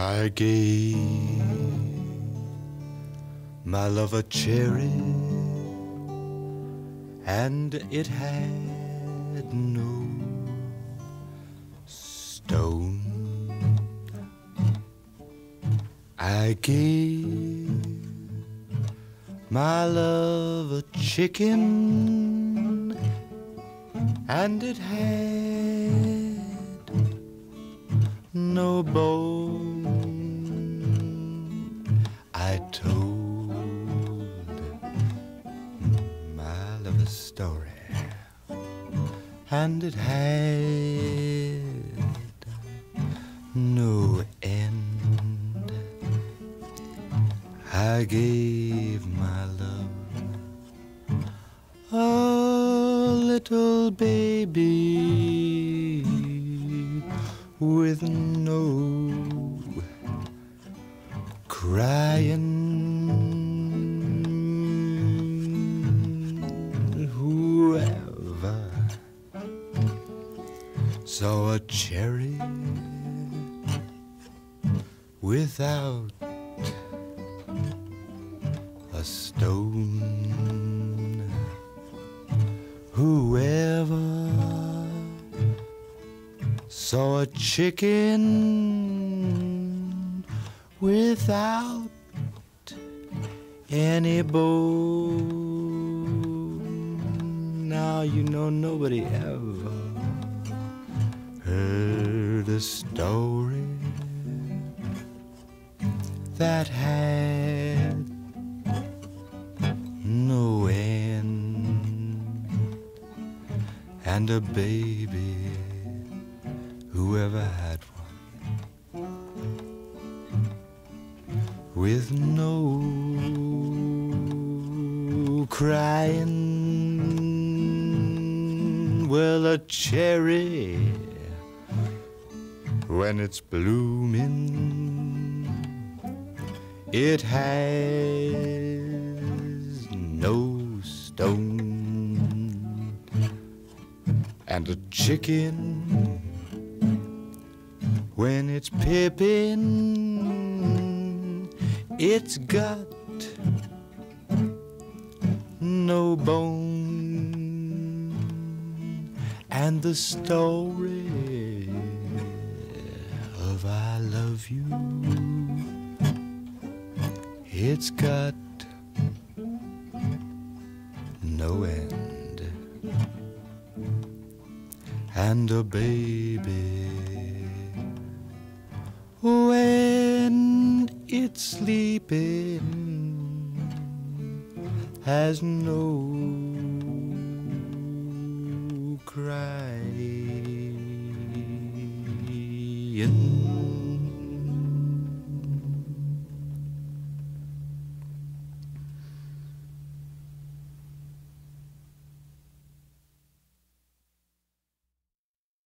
I gave my love a cherry, and it had no stone. I gave my love a chicken, and it had no bone. I told my love a story, and it had no end. I gave my love a little baby with no crying. Whoever saw a cherry without a stone, whoever saw a chicken without any bone. Now you know nobody ever heard a story that had no end. And a baby, whoever had one, with no crying. Well, a cherry, when it's blooming, it has no stone. And a chicken, when it's pippin', it's got no bone. And the story of I love you, it's got no end. And a baby, when it's sleeping, has no cry.